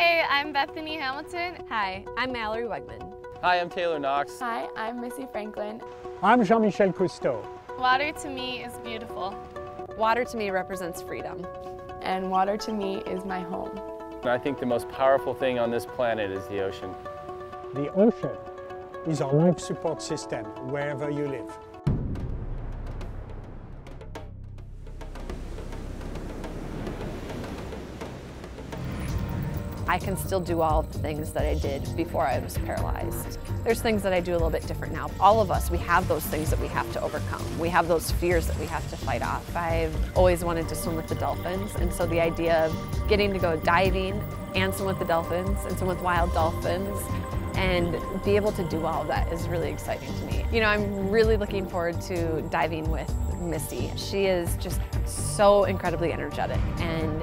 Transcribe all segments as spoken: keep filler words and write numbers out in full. Hey, I'm Bethany Hamilton. Hi, I'm Mallory Weggemann. Hi, I'm Taylor Knox. Hi, I'm Missy Franklin. I'm Jean-Michel Cousteau. Water to me is beautiful. Water to me represents freedom. And water to me is my home. I think the most powerful thing on this planet is the ocean. The ocean is our life support system wherever you live. I can still do all of the things that I did before I was paralyzed. There's things that I do a little bit different now. All of us, we have those things that we have to overcome. We have those fears that we have to fight off. I've always wanted to swim with the dolphins, and so the idea of getting to go diving and swim with the dolphins and swim with wild dolphins and be able to do all of that is really exciting to me. You know, I'm really looking forward to diving with Missy. She is just so incredibly energetic and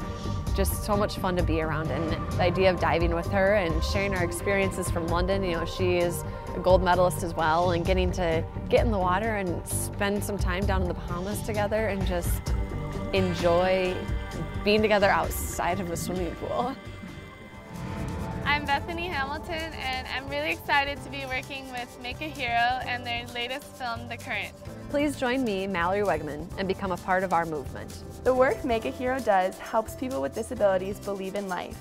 just so much fun to be around, and the idea of diving with her and sharing our experiences from London. You know, she is a gold medalist as well, and getting to get in the water and spend some time down in the Bahamas together and just enjoy being together outside of a swimming pool. I'm Bethany Hamilton, and I'm really excited to be working with Make a Hero and their latest film, The Current. Please join me, Mallory Weggemann, and become a part of our movement. The work Make a Hero does helps people with disabilities believe in life,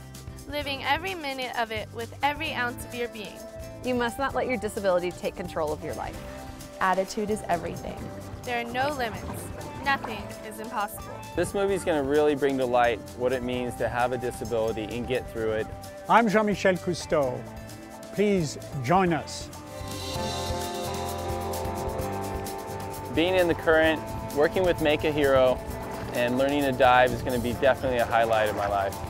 living every minute of it with every ounce of your being. You must not let your disability take control of your life. Attitude is everything. There are no limits. Nothing is impossible. This movie is going to really bring to light what it means to have a disability and get through it. I'm Jean-Michel Cousteau. Please join us. Being in The Current, working with Make a Hero, and learning to dive is going to be definitely a highlight of my life.